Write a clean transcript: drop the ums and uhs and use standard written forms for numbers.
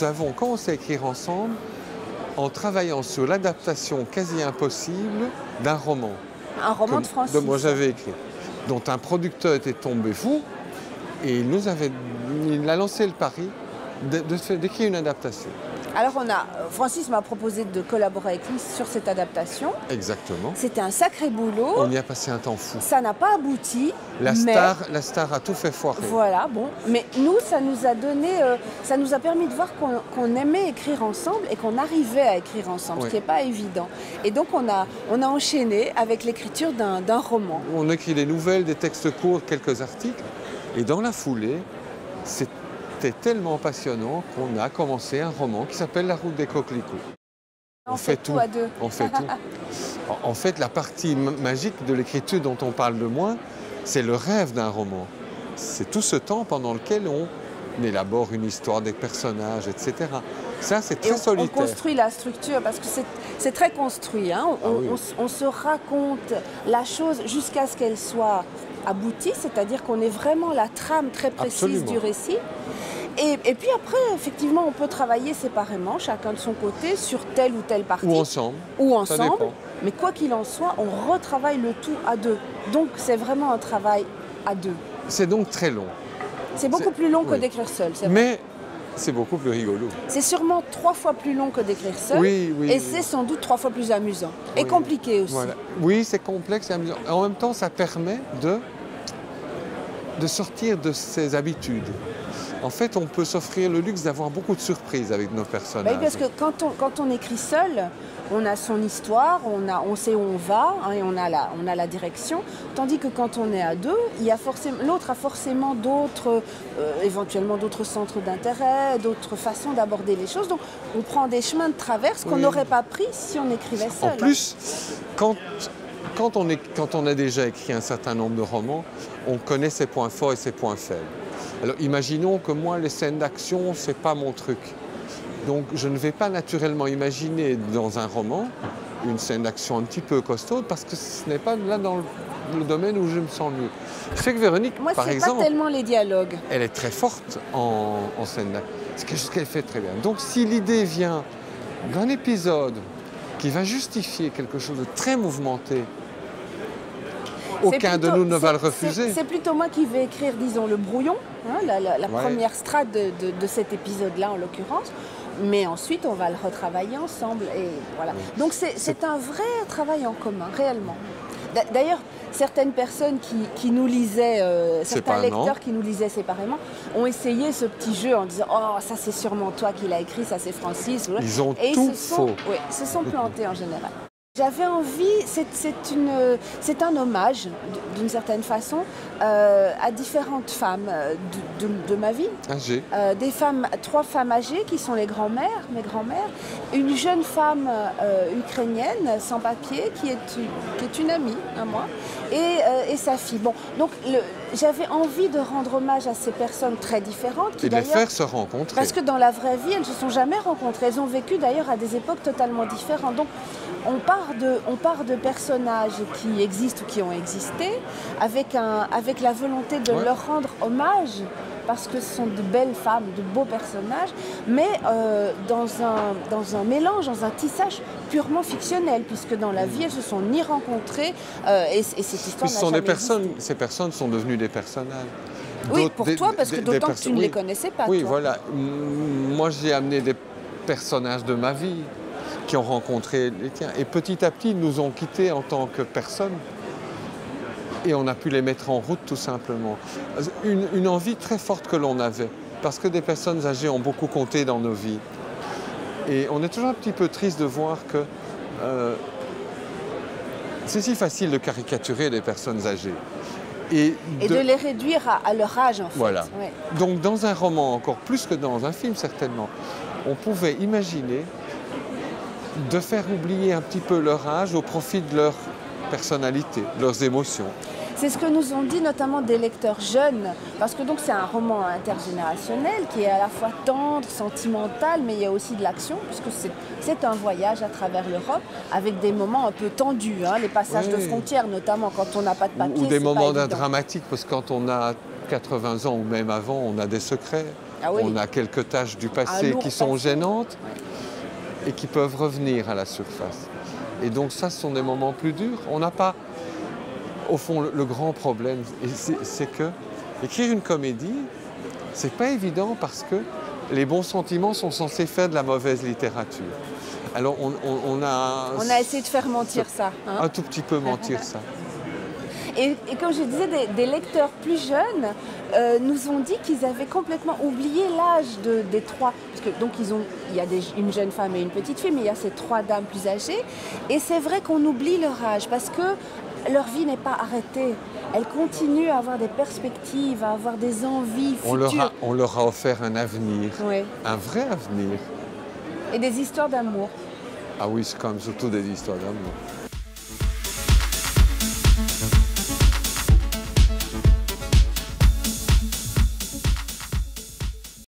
nous avons commencé à écrire ensemble en travaillant sur l'adaptation quasi impossible d'un roman. Un roman de Francis. Moi j'avais écrit, dont un producteur était tombé fou et il a lancé le pari d'écrire une adaptation. Alors Francis m'a proposé de collaborer avec lui sur cette adaptation. Exactement. C'était un sacré boulot. On y a passé un temps fou. Ça n'a pas abouti. La star a tout fait foirer. Voilà, bon. Mais nous, ça nous a donné, ça nous a permis de voir qu'on aimait écrire ensemble et qu'on arrivait à écrire ensemble, oui. Ce qui n'est pas évident. Et donc on a enchaîné avec l'écriture d'un roman. On écrit des nouvelles, des textes courts, quelques articles. Et dans la foulée, c'était tellement passionnant qu'on a commencé un roman qui s'appelle La route des coquelicots. On fait tout à deux. On fait tout. En fait, la partie magique de l'écriture dont on parle le moins, c'est le rêve d'un roman. C'est tout ce temps pendant lequel on élabore une histoire, des personnages, etc. Ça, c'est très solitaire. On construit la structure parce que c'est très construit. Hein. On se raconte la chose jusqu'à ce qu'elle soit aboutie, c'est-à-dire qu'on ait vraiment la trame très précise du récit. Et puis après, effectivement, on peut travailler séparément, chacun de son côté, sur telle ou telle partie. Ou ensemble. Ou ensemble. Mais quoi qu'il en soit, on retravaille le tout à deux. Donc, c'est vraiment un travail à deux. C'est donc très long. C'est beaucoup plus long que d'écrire seul, c'est vrai. Mais c'est beaucoup plus rigolo. C'est sûrement 3 fois plus long que d'écrire seul. Oui, oui. Et c'est sans doute 3 fois plus amusant. Oui. Et compliqué aussi. Voilà. Oui, c'est complexe et amusant. En même temps, ça permet de sortir de ses habitudes. En fait, on peut s'offrir le luxe d'avoir beaucoup de surprises avec nos personnages. Oui, parce que quand on écrit seul, on a son histoire, on sait où on va, hein, et on a la direction. Tandis que quand on est à deux, l'autre a forcément d'autres, éventuellement d'autres centres d'intérêt, d'autres façons d'aborder les choses. Donc, on prend des chemins de traverse qu'on n'aurait pas pris si on écrivait seul. En plus, quand on a déjà écrit un certain nombre de romans, on connaît ses points forts et ses points faibles. Alors imaginons que moi, les scènes d'action, c'est pas mon truc. Donc je ne vais pas naturellement imaginer dans un roman une scène d'action un petit peu costaude parce que ce n'est pas là dans le domaine où je me sens mieux. Je sais que Véronique, moi, par exemple, pas tellement les dialogues. Elle est très forte en scène d'action, ce qu'elle fait très bien. Donc si l'idée vient d'un épisode qui va justifier quelque chose de très mouvementé, aucun de nous ne va le refuser. C'est plutôt moi qui vais écrire, disons, le brouillon, hein, la première strate de cet épisode-là, en l'occurrence. Mais ensuite, on va le retravailler ensemble. Et voilà. Oui. Donc, c'est un vrai travail en commun, réellement. D'ailleurs, certaines personnes qui nous lisaient, certains lecteurs qui nous lisaient séparément, ont essayé ce petit jeu en disant « Oh, ça, c'est sûrement toi qui l'as écrit, ça, c'est Francis. » Ils ont tout faux. Oui, se sont plantés en général. J'avais envie, c'est un hommage, d'une certaine façon, à différentes femmes de ma vie. Âgées. Des femmes, 3 femmes âgées qui sont les grands-mères, mes grands-mères. Une jeune femme ukrainienne, sans papier, qui est une amie à moi, et sa fille. Bon, donc j'avais envie de rendre hommage à ces personnes très différentes. Et de les faire se rencontrer. Parce que dans la vraie vie, elles ne se sont jamais rencontrées. Elles ont vécu d'ailleurs à des époques totalement différentes. Donc, on part de personnages qui existent ou qui ont existé avec la volonté de leur rendre hommage parce que ce sont de belles femmes, de beaux personnages, mais dans un mélange, dans un tissage purement fictionnel, puisque dans la vie, elles se sont ni rencontrées et cette histoire n'a jamais existé. Ces personnes sont devenues des personnages. Oui, pour toi, parce que d'autant que tu ne les connaissais pas. Oui, toi. Voilà. Moi, j'ai amené des personnages de ma vie qui ont rencontré les tiens. Et petit à petit, ils nous ont quittés en tant que personnes. Et on a pu les mettre en route, tout simplement. Une envie très forte que l'on avait. Parce que des personnes âgées ont beaucoup compté dans nos vies. Et on est toujours un petit peu triste de voir que c'est si facile de caricaturer les personnes âgées. Et de les réduire à leur âge, en fait. Voilà. Ouais. Donc, dans un roman, encore plus que dans un film, certainement, on pouvait imaginer de faire oublier un petit peu leur âge au profit de leur personnalité, leurs émotions. C'est ce que nous ont dit notamment des lecteurs jeunes, parce que donc c'est un roman intergénérationnel qui est à la fois tendre, sentimental, mais il y a aussi de l'action, puisque c'est un voyage à travers l'Europe, avec des moments un peu tendus, hein, les passages de frontières notamment, quand on n'a pas de papier. Ou des moments dramatiques, parce que quand on a 80 ans ou même avant, on a des secrets. Ah oui. On a quelques tâches du passé qui sont gênantes et qui peuvent revenir à la surface. Et donc ça, ce sont des moments plus durs. On n'a pas, au fond, le grand problème, c'est que écrire une comédie, c'est pas évident parce que les bons sentiments sont censés faire de la mauvaise littérature. Alors on a essayé de faire mentir ça. Hein? Un tout petit peu mentir ça. Et comme je disais, des lecteurs plus jeunes nous ont dit qu'ils avaient complètement oublié l'âge des trois. Parce que, donc, il y a une jeune femme et une petite fille, mais il y a ces trois dames plus âgées. Et c'est vrai qu'on oublie leur âge parce que leur vie n'est pas arrêtée. Elles continuent à avoir des perspectives, à avoir des envies futures. On leur a offert un avenir, oui. Un vrai avenir. Et des histoires d'amour. Ah oui, c'est quand même surtout des histoires d'amour.